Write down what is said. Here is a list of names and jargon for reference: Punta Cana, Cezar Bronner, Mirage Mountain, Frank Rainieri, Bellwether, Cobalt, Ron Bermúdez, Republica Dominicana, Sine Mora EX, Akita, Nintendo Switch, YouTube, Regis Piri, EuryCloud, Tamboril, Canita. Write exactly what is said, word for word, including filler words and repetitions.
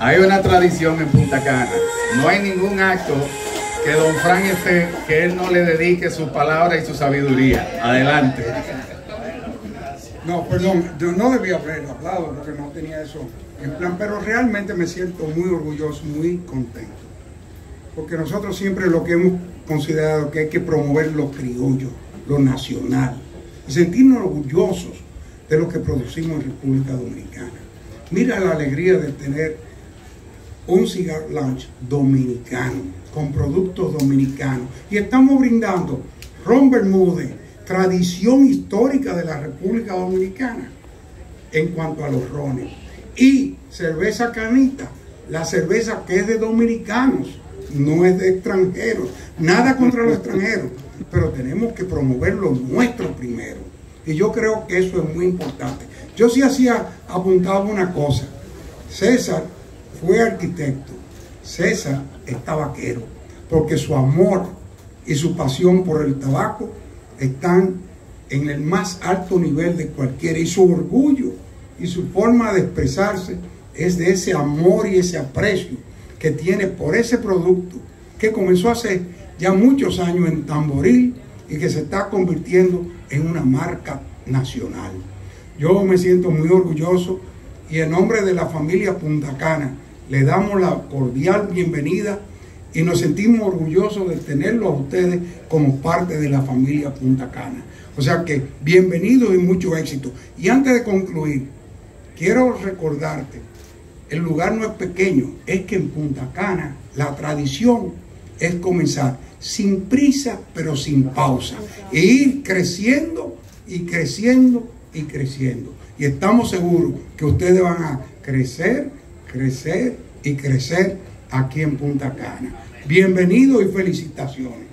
Hay una tradición en Punta Cana. No hay ningún acto que don Fran esté, que él no le dedique su palabra y su sabiduría. Adelante. No, perdón, yo no debía haber hablado porque no tenía eso en plan, pero realmente me siento muy orgulloso, muy contento. Porque nosotros siempre lo que hemos considerado que hay que promover lo criollo, lo nacional, y sentirnos orgullosos de lo que producimos en República Dominicana. Mira la alegría de tener un cigar lounge dominicano, con productos dominicanos. Y estamos brindando Ron Bermúdez, tradición histórica de la República Dominicana en cuanto a los rones. Y cerveza Canita, la cerveza que es de dominicanos, no es de extranjeros. Nada contra los extranjeros, pero tenemos que promover lo nuestro primero. Y yo creo que eso es muy importante. Yo sí hacía, apuntaba una cosa. César fue arquitecto. César está vaquero, porque su amor y su pasión por el tabaco están en el más alto nivel de cualquiera. Y su orgullo y su forma de expresarse es de ese amor y ese aprecio que tiene por ese producto que comenzó hace ya muchos años en Tamboril y que se está convirtiendo en una marca nacional. Yo me siento muy orgulloso y en nombre de la familia Punta Cana le damos la cordial bienvenida y nos sentimos orgullosos de tenerlos a ustedes como parte de la familia Punta Cana. O sea que bienvenidos y mucho éxito. Y antes de concluir, quiero recordarte, el lugar no es pequeño, es que en Punta Cana la tradición es comenzar sin prisa pero sin pausa e ir creciendo y creciendo y creciendo, y estamos seguros que ustedes van a crecer, crecer y crecer aquí en Punta Cana. Bienvenidos y felicitaciones.